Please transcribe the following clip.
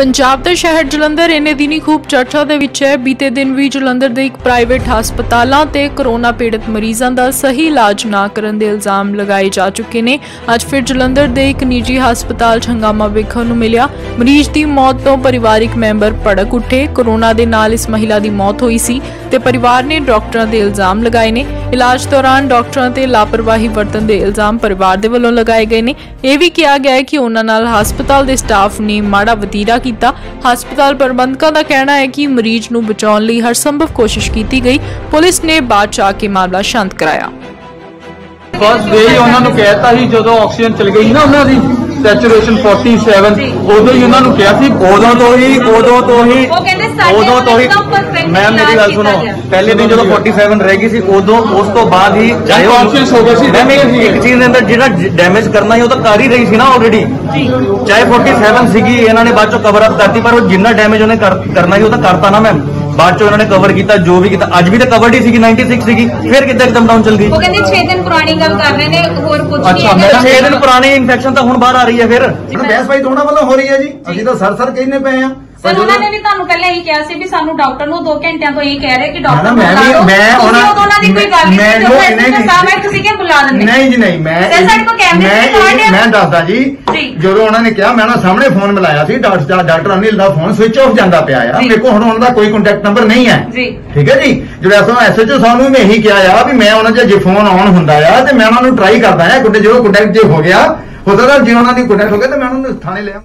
पंजाब के शहर जलंधर इन्ने दिन ही खूब चर्चा के विच है। बीते दिन भी जलंधर के एक प्राइवेट हस्पतालों से कोरोना पीड़ित मरीजों का सही इलाज ना करने के इल्जाम लगाए जा चुके ने। अज फिर जलंधर के एक निजी हस्पताल हंगामा देखने को मिला। मरीज की मौत तो परिवारिक मैंबर भड़क उठे। कोरोना के नाल इस महिला की मौत हुई सी ते परिवार ने डॉक्टरों के इल्जाम लगाए ने। इलाज दौरान डॉक्टरों से लापरवाही वरतन के इल्जाम परिवार के वालों लगाए गए ने। यह भी कहा गया है कि उन्हां नाल हस्पताल के स्टाफ ने माड़ा वतीरा किया। हस्पताल प्रबंधकों का कहना है कि मरीज नूं बचाने लई हर संभव कोशिश की गई। पुलिस ने बाद च आके मामला शांत कराया। बस यही उन्होंने कहता ही जो ऑक्सीजन चल गई ना, उन्होंने सैचुरेशन 47 उदो ही उन्होंने कहा सी। उदों तो ही मैम मेरी गल सुनो, पहले दिन जो 47 रह गई सी उदो उस तो बाद ही एक चीज अंदर जो डैमेज करना ही तो कर ही रही थी ना ऑलरेडी। चाहे 47 सी इन्होंने बाद चो कवर अप करती, पर जिन्ना डैमेज उन्हें करना ही वो तो करता ना मैम। बाद चो इन्होंने कवर किया जो भी किया। अज भी तो कवर ही 96 सी, फिर कितना एकदम डाउन चल गई। 6 दिन पुरानी गल कर रहे हैं और कुछ नहीं है। अच्छा 6 दिन पुरानी इन्फेक्शन तो हुण बाहर आ रही है। फिर बहस भाई दोनों वालों हो रही है जी। अभी तो सर कहने पे हैं। उन्होंने भी तुहानू पहले ही कहा सी भी सानू डॉक्टर नू 2 घंटिया तो यही कह रहे कि डॉक्टर मैं दसदा जी। जो उन्होंने कहा मैं सामने फोन मिलाया सी, डॉक्टर अनिल दा फोन स्विच ऑफ जाता पाया है। मेरे को हुण उन्हां दा कोई कॉन्टैक्ट नंबर नहीं है। ठीक है जी। जो SHO साहब नू मैं यही कहा आ भी मैं उन्होंने जो फोन ऑन हुंदा आ तो मैं उन्होंने ट्राई करता है। जो कॉन्टैक्ट जो हो गया हो सकता जो उन्होंने कॉन्टैक्ट हो गया तो मैं उन्होंने थाने लिया।